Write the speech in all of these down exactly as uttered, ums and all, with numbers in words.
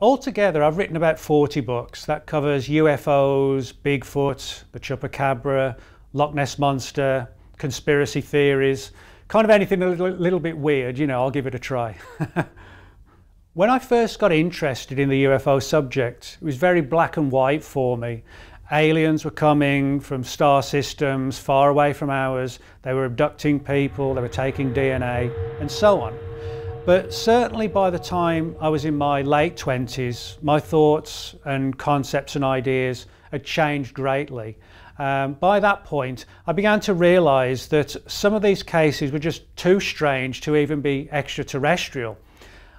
Altogether, I've written about forty books. That covers U F Os, Bigfoot, the Chupacabra, Loch Ness Monster, conspiracy theories, kind of anything a little, little bit weird, you know, I'll give it a try. When I first got interested in the U F O subject, it was very black and white for me. Aliens were coming from star systems far away from ours, they were abducting people, they were taking D N A, and so on. But certainly by the time I was in my late twenties, my thoughts and concepts and ideas had changed greatly. Um, by that point, I began to realise that some of these cases were just too strange to even be extraterrestrial.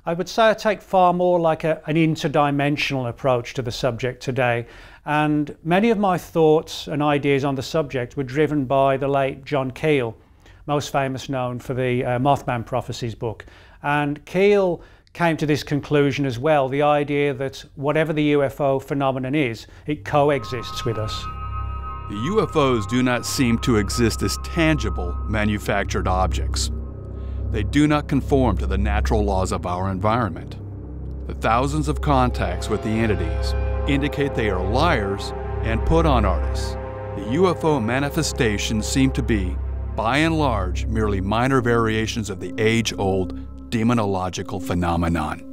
I would say I take far more like a, an interdimensional approach to the subject today, and many of my thoughts and ideas on the subject were driven by the late John Keel, most famous known for the uh, Mothman Prophecies book. And Keel came to this conclusion as well, the idea that whatever the U F O phenomenon is, it coexists with us. The U F Os do not seem to exist as tangible, manufactured objects. They do not conform to the natural laws of our environment. The thousands of contacts with the entities indicate they are liars and put-on artists. The U F O manifestations seem to be, by and large, merely minor variations of the age-old demonological phenomenon.